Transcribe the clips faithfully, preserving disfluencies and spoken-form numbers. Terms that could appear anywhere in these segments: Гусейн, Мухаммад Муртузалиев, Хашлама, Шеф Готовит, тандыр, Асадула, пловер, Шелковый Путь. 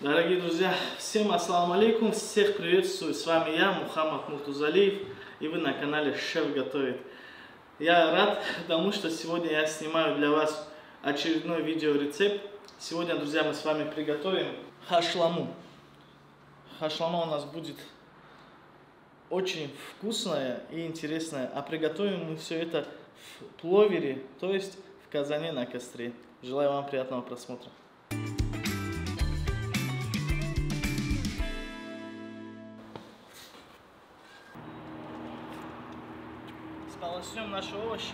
Дорогие друзья, всем ассаламу алейкум, всех приветствую, с вами я, Мухаммад Муртузалиев, и вы на канале Шеф Готовит. Я рад тому, что сегодня я снимаю для вас очередной видеорецепт. Сегодня, друзья, мы с вами приготовим хашламу. Хашлама у нас будет очень вкусная и интересная, а приготовим мы все это в пловере, то есть в казане на костре. Желаю вам приятного просмотра. Сполоснем наши овощи.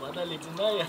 Вода ледяная.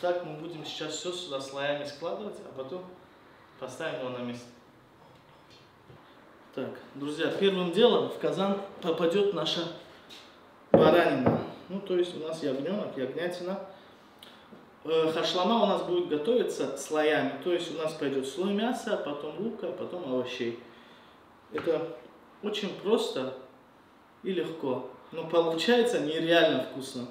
Так мы будем сейчас все сюда слоями складывать, а потом поставим его на место. Так, друзья, первым делом в казан попадет наша баранина. Ну, то есть у нас ягненок, ягнятина. Хашлама у нас будет готовиться слоями. То есть у нас пойдет слой мяса, потом лука, потом овощей. Это очень просто и легко, но получается нереально вкусно.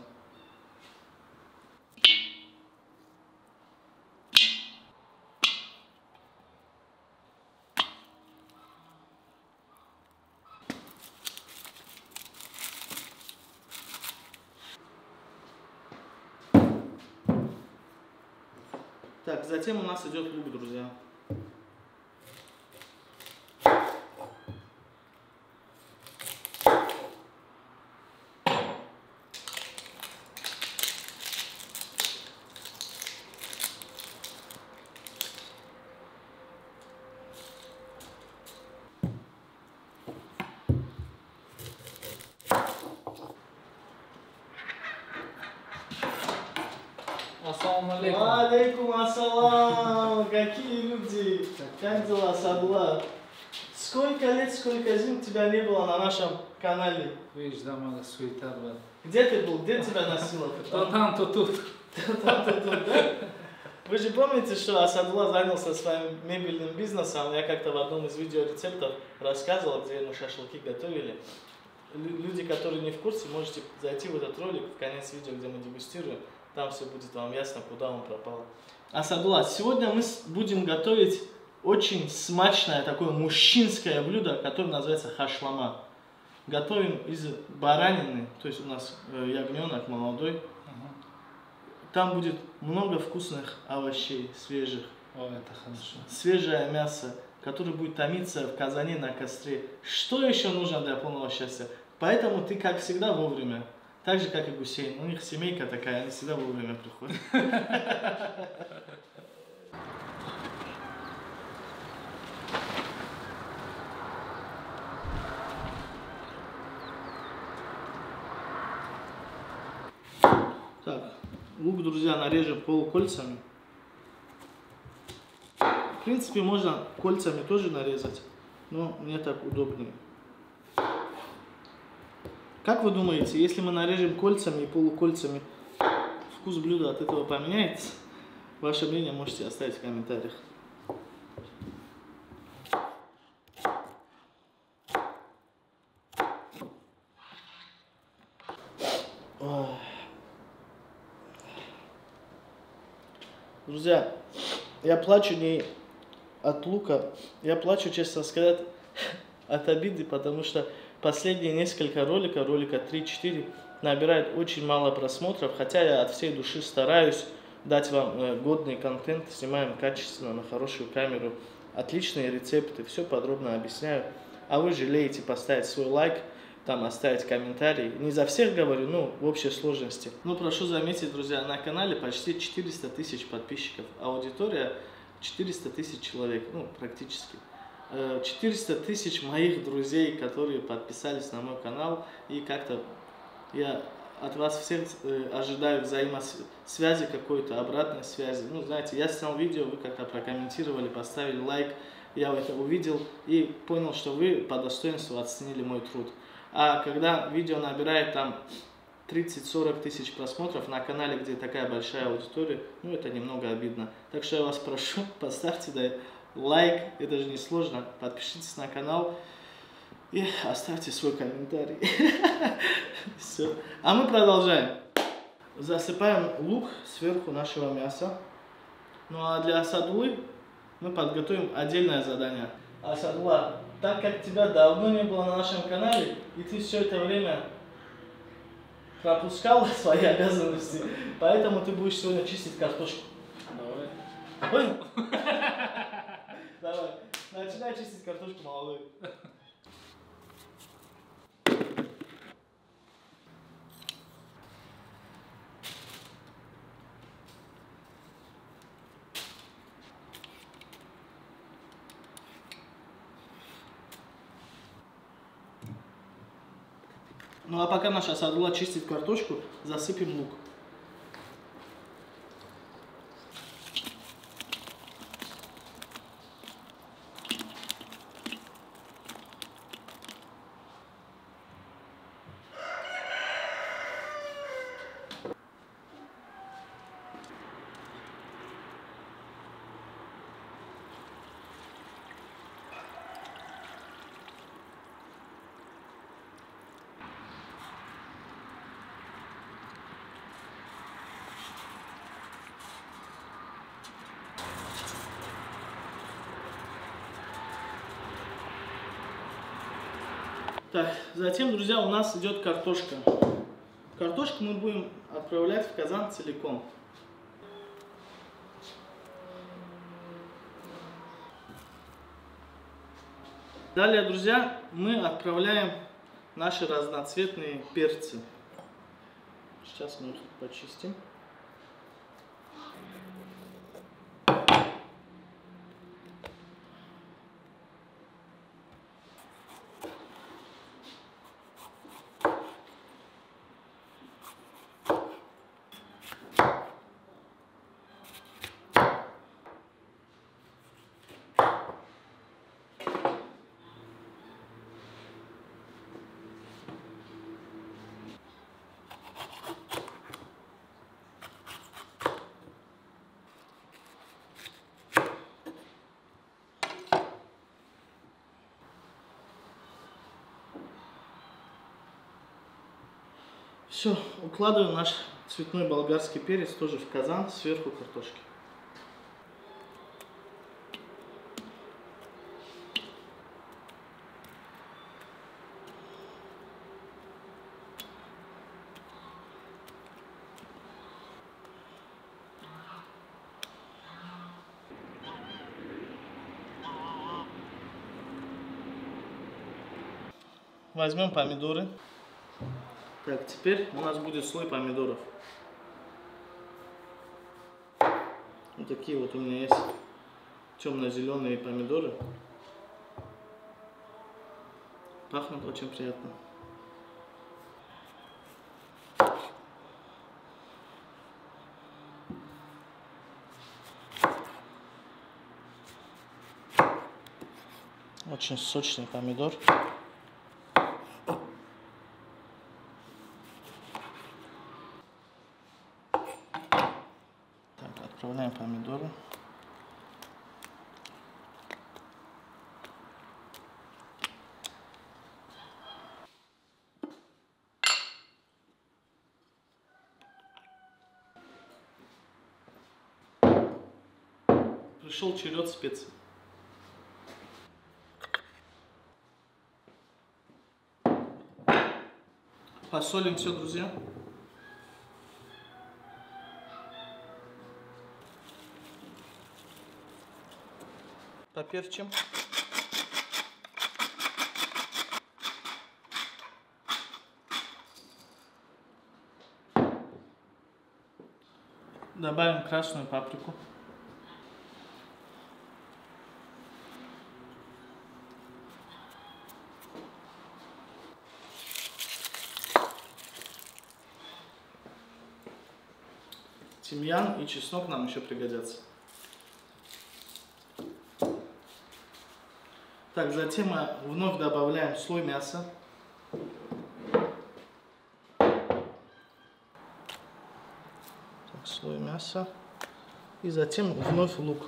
Так, затем у нас идет лук, друзья. Ассаламу алейкум. Алейкум ассалам. Какие люди. Как дела, Асадула? Сколько лет, сколько зим тебя не было на нашем канале? Видишь, да, мало суета была. Где ты был? Где тебя носило? То там, то тут. То там, то тут, да? Вы же помните, что Асадула занялся своим мебельным бизнесом. Я как-то в одном из видеорецептов рассказывал, где мы шашлыки готовили. Люди, которые не в курсе, можете зайти в этот ролик, в конец видео, где мы дегустируем. Там все будет вам ясно, куда он пропал. Асадула, сегодня мы будем готовить очень смачное такое мужчинское блюдо, которое называется хашлама. Готовим из баранины, то есть у нас ягненок молодой. Ага. Там будет много вкусных овощей свежих. О, это хорошо. Свежее мясо, которое будет томиться в казане на костре. Что еще нужно для полного счастья? Поэтому ты, как всегда, вовремя. Так же, как и Гусейн. У них семейка такая, они всегда вовремя приходят. Так, лук, друзья, нарежем полукольцами. В принципе, можно кольцами тоже нарезать, но мне так удобнее. Как вы думаете, если мы нарежем кольцами и полукольцами, вкус блюда от этого поменяется? Ваше мнение можете оставить в комментариях. Друзья, я плачу не от лука, я плачу, честно сказать, от обиды, потому что последние несколько роликов, ролика три-четыре, набирает очень мало просмотров, хотя я от всей души стараюсь дать вам годный контент, снимаем качественно, на хорошую камеру, отличные рецепты, все подробно объясняю. а вы жалеете поставить свой лайк, там оставить комментарий. Не за всех говорю, но в общей сложности. Но прошу заметить, друзья, на канале почти четыреста тысяч подписчиков, аудитория четыреста тысяч человек, ну практически. четыреста тысяч моих друзей, которые подписались на мой канал, и как-то я от вас всех ожидаю взаимосвязи какой-то, обратной связи. Ну, знаете, я снял видео, вы как-то прокомментировали, поставили лайк, я это увидел и понял, что вы по достоинству оценили мой труд. А когда видео набирает там тридцать-сорок тысяч просмотров на канале, где такая большая аудитория, ну, это немного обидно. Так что я вас прошу, поставьте да, лайк, это же не сложно, подпишитесь на канал и оставьте свой комментарий. Все. А мы продолжаем. Засыпаем лук сверху нашего мяса. Ну а для асадулы мы подготовим отдельное задание. Асадула, так как тебя давно не было на нашем канале, и ты все это время пропускал свои обязанности, поэтому ты будешь сегодня чистить картошку. Давай. Давай. Начинай чистить картошку, молодой. Ну а пока наша асадула чистит картошку, засыпем лук. Так, затем, друзья, у нас идет картошка. Картошку мы будем отправлять в казан целиком. Далее, друзья, мы отправляем наши разноцветные перцы. Сейчас мы их почистим. Все, укладываем наш цветной болгарский перец тоже в казан сверху картошки. Возьмем помидоры. Так, теперь у нас будет слой помидоров. Вот такие вот у меня есть темно-зеленые помидоры. Пахнут очень приятно. Очень сочный помидор. Добавляем помидоры. Пришел черед специй. Посолим все, друзья. Поперчим. Добавим красную паприку. Тимьян и чеснок нам еще пригодятся. Так, затем мы вновь добавляем слой мяса. Так, слой мяса. И затем вновь лук.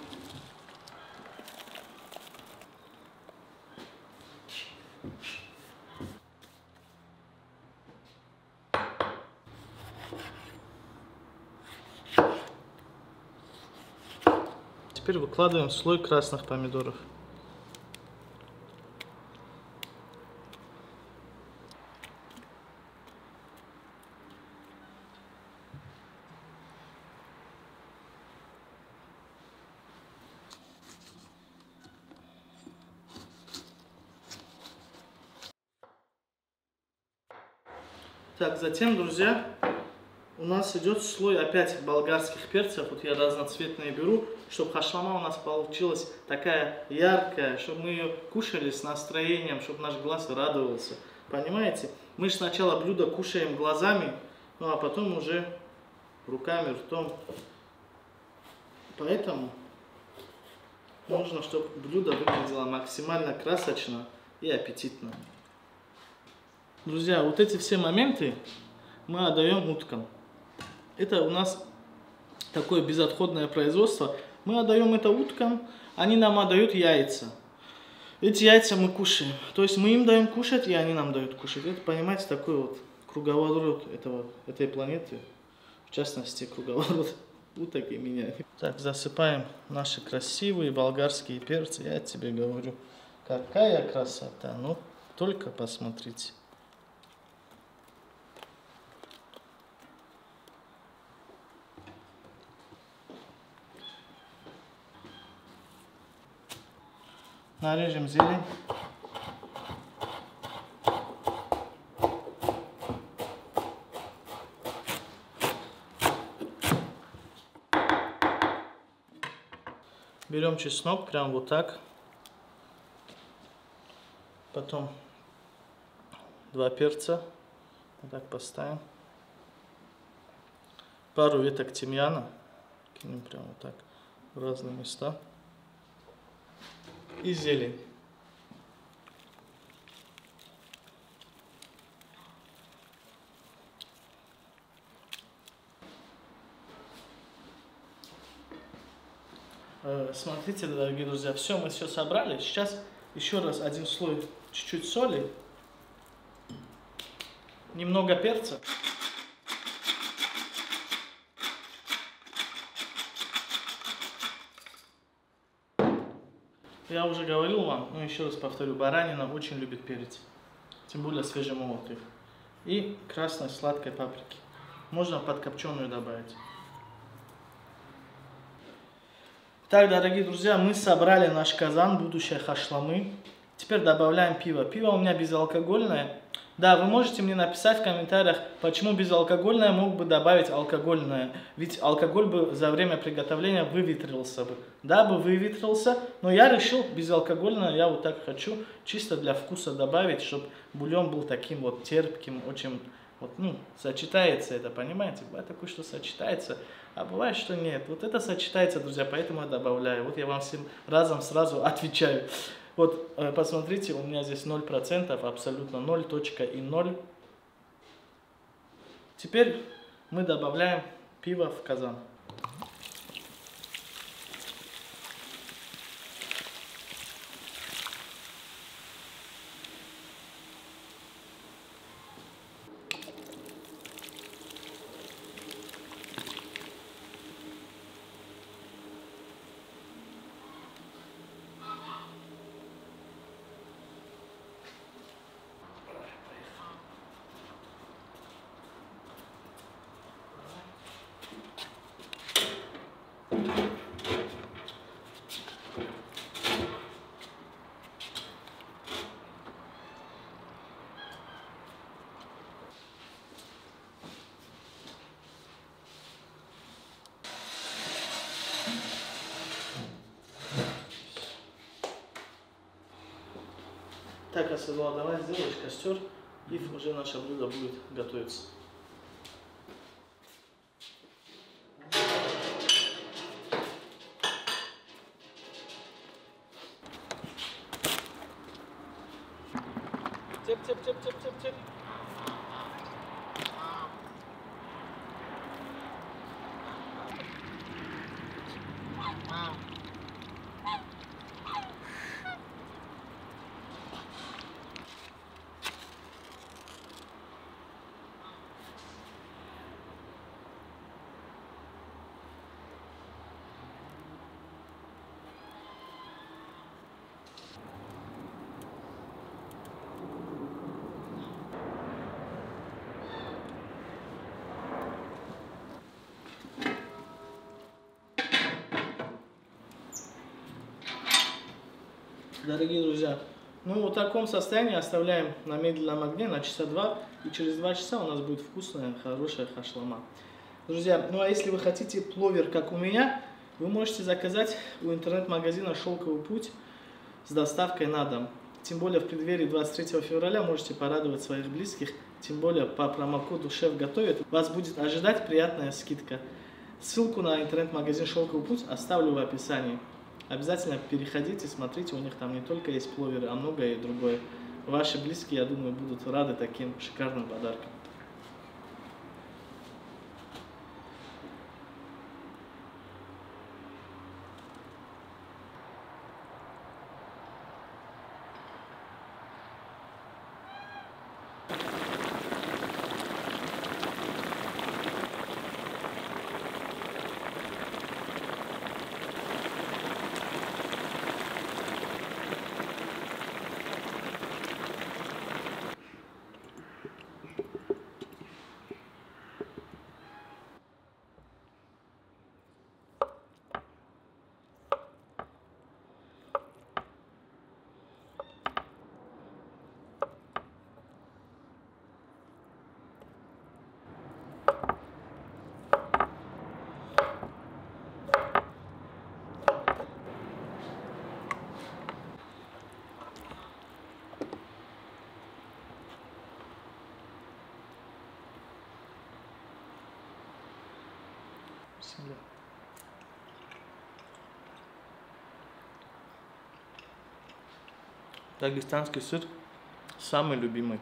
Теперь выкладываем слой красных помидоров. Так, затем, друзья, у нас идет слой опять болгарских перцев. Вот я разноцветные беру, чтобы хашлама у нас получилась такая яркая, чтобы мы ее кушали с настроением, чтобы наш глаз радовался. Понимаете? Мы же сначала блюдо кушаем глазами, ну а потом уже руками, ртом. Поэтому нужно, чтобы блюдо выглядело максимально красочно и аппетитно. Друзья, вот эти все моменты мы отдаем уткам. Это у нас такое безотходное производство. Мы отдаем это уткам, они нам отдают яйца. Эти яйца мы кушаем. То есть мы им даем кушать, и они нам дают кушать. Это, понимаете, такой вот круговорот этого, этой планеты. В частности, круговорот уток и меня. Так, засыпаем наши красивые болгарские перцы. Я тебе говорю, какая красота. Ну, только посмотрите. Нарежем зелень. Берем чеснок, прям вот так. Потом два перца. Вот так поставим. Пару веток тимьяна. Кинем прям вот так в разные места. И зелень. Смотрите, дорогие друзья, все, мы все собрали. Сейчас еще раз один слой чуть-чуть соли, немного перца. Я уже говорил вам, но еще раз повторю, баранина очень любит перец, тем более свежемолотый. И красной сладкой паприки. Можно подкопченую добавить. Так, дорогие друзья, мы собрали наш казан, будущее хашламы. Теперь добавляем пиво. Пиво у меня безалкогольное. Да, вы можете мне написать в комментариях, почему безалкогольное, мог бы добавить алкогольное. Ведь алкоголь бы за время приготовления выветрился бы. Да, бы выветрился, но я решил безалкогольное, я вот так хочу, чисто для вкуса добавить, чтобы бульон был таким вот терпким, очень, вот, ну, сочетается это, понимаете? Бывает такое, что сочетается, а бывает, что нет. Вот это сочетается, друзья, поэтому я добавляю. Вот я вам всем разом сразу отвечаю. Вот, посмотрите, у меня здесь ноль процентов, абсолютно ноль и ноль. Теперь мы добавляем пиво в казан. Так, Асадула, давай сделаешь костер, и уже наше блюдо будет готовиться. Теп, теп, теп, теп, теп, теп. Дорогие друзья, ну в таком состоянии оставляем на медленном огне на часа два, и через два часа у нас будет вкусная, хорошая хашлама. Друзья, ну а если вы хотите пловер, как у меня, вы можете заказать у интернет-магазина «Шелковый путь» с доставкой на дом. Тем более в преддверии двадцать третьего февраля можете порадовать своих близких, тем более по промокоду «Шеф Готовит» вас будет ожидать приятная скидка. Ссылку на интернет-магазин «Шелковый путь» оставлю в описании. Обязательно переходите, смотрите, у них там не только есть пловеры, а многое и другое. Ваши близкие, я думаю, будут рады таким шикарным подаркам. Bismillah. Дагестанский сыр самый любимый.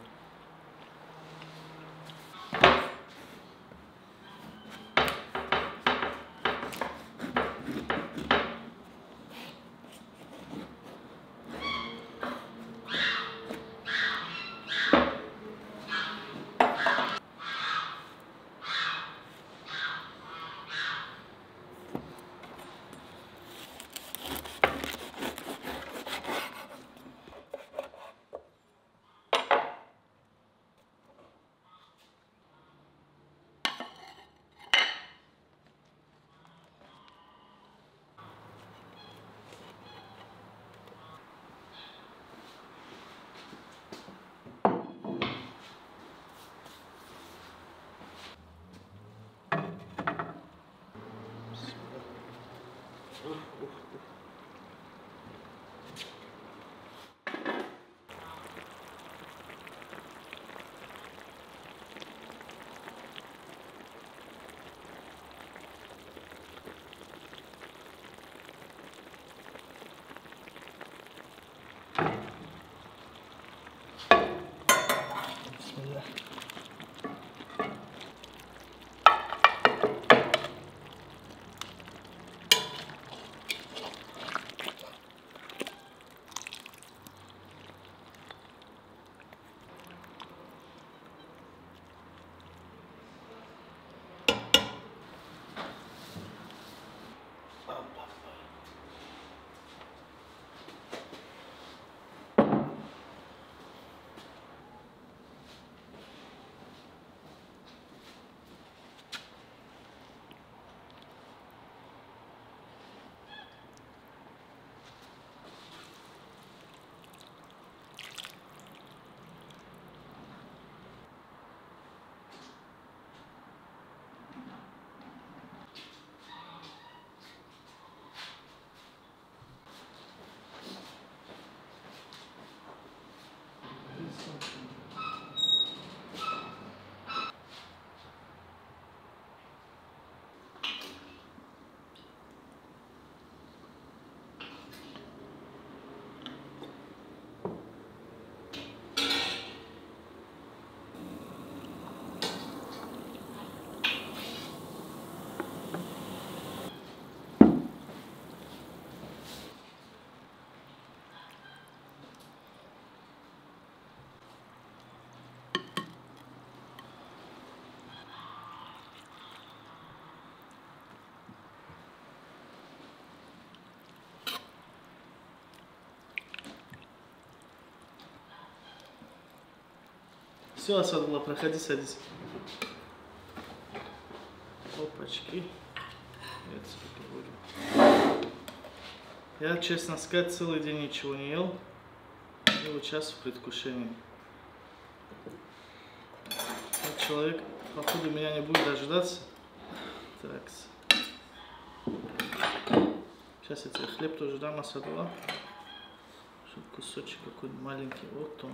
Все, Асадула, проходи, садись. Опачки. Я, честно сказать, целый день ничего не ел. И вот сейчас в предвкушении. Этот человек, походу, меня не будет дожидаться. Так. Сейчас я тебе хлеб тоже дам, Асадула. Чтобы кусочек какой-нибудь маленький. Вот он.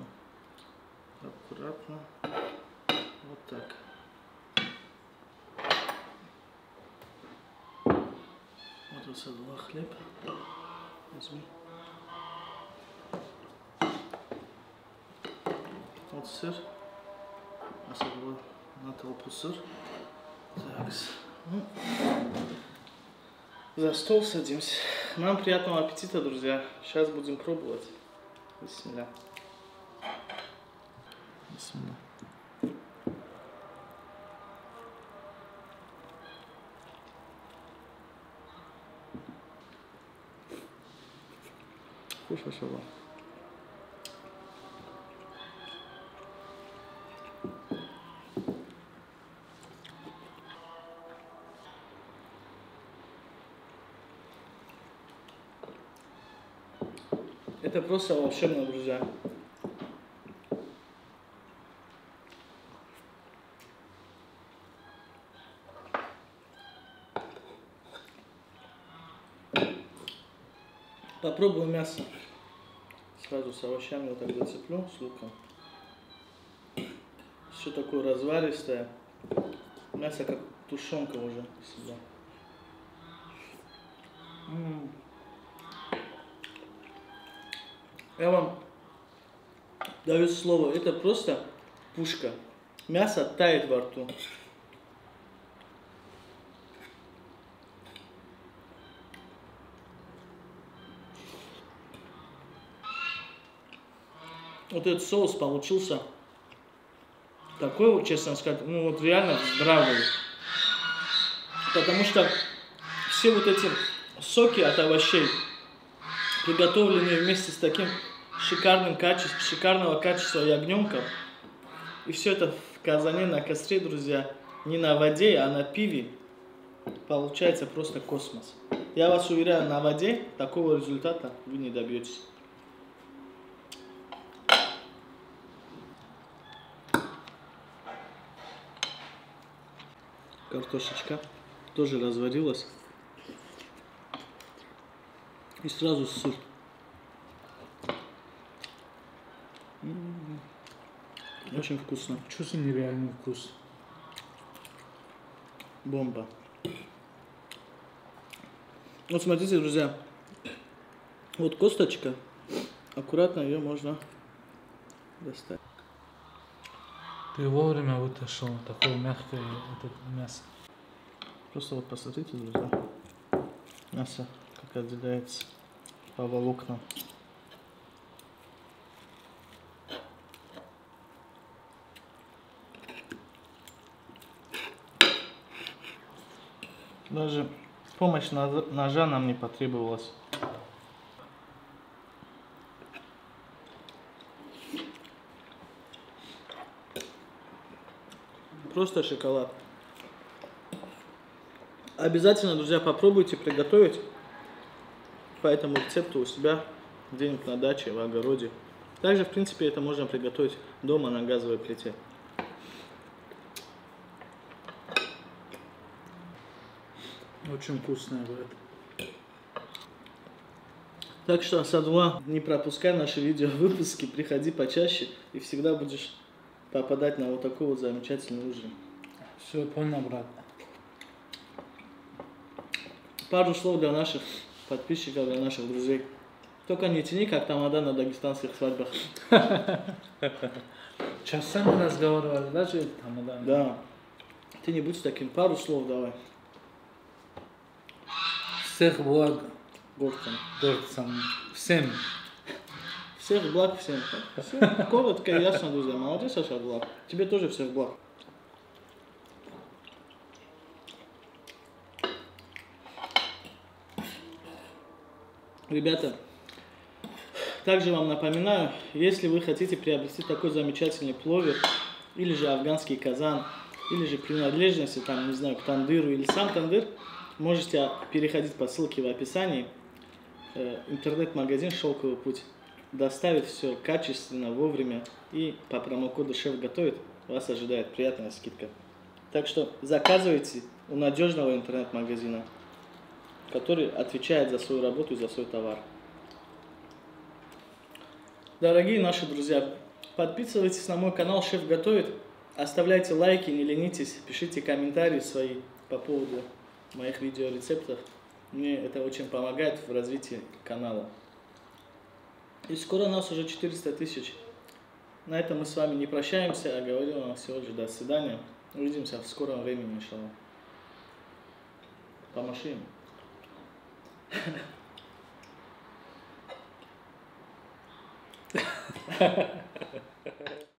Аккуратно. Вот так. Вот Асадула хлеб. Возьми. Вот сыр. Асадула на толпу сыр. Так. Ну, за стол садимся. Нам приятного аппетита, друзья. Сейчас будем пробовать. Бисмилля. Бисмилля. Вкусно, Асадула. Это просто волшебно, друзья. Попробую мясо. Сразу с овощами вот так зацеплю, с луком. Все такое разваристое. Мясо как тушенка уже всегда. М-м. Я вам даю слово, это просто пушка. Мясо тает во рту. Вот этот соус получился такой, вот, честно сказать, ну вот реально здравый. Потому что все вот эти соки от овощей, приготовленные вместе с таким шикарным качеством, шикарного качества ягненков. И все это в казане на костре, друзья, не на воде, а на пиве. Получается просто космос. Я вас уверяю, на воде такого результата вы не добьетесь. Картошечка тоже разварилась. И сразу сыр. Очень вкусно. Чувствую нереальный вкус. Бомба. Вот смотрите, друзья. Вот косточка. Аккуратно ее можно достать. Ты вовремя вытащил такое мягкое мясо. Просто вот посмотрите, друзья. Мясо как отделяется по волокнам. Даже помощь ножа нам не потребовалась. Просто шоколад. Обязательно, друзья, попробуйте приготовить по этому рецепту у себя где-нибудь на даче, в огороде. Также, в принципе, это можно приготовить дома на газовой плите. Очень вкусная будет. Так что, Асадула, не пропускай наши видео-выпуски, приходи почаще и всегда будешь попадать на вот такой вот замечательный ужин. Все, понял, брат. Пару слов для наших подписчиков, для наших друзей. Только не тяни, как тамада на дагестанских свадьбах. Часами разговаривали, даже тамада. Да. Ты не будь таким. Пару слов давай. Всех благ горцам. Горцам. Всем. Всех благ всем. Всех. Коротко и ясно, друзья. Молодец, Саша, благ. Тебе тоже всех благ. Ребята, также вам напоминаю, если вы хотите приобрести такой замечательный пловер, или же афганский казан, или же принадлежности, там, не знаю, к тандыру или сам тандыр, можете переходить по ссылке в описании. Интернет-магазин «Шелковый путь» доставит все качественно, вовремя, и по промокоду «Шеф готовит» вас ожидает приятная скидка. Так что заказывайте у надежного интернет-магазина, который отвечает за свою работу и за свой товар. Дорогие наши друзья, подписывайтесь на мой канал «Шеф готовит», оставляйте лайки, не ленитесь, пишите комментарии свои по поводу моих видеорецептов. Мне это очень помогает в развитии канала. И скоро у нас уже четыреста тысяч. На этом мы с вами не прощаемся, а говорю вам сегодня до свидания. Увидимся в скором времени, иншаллах. Помаши им. Ha ha ha.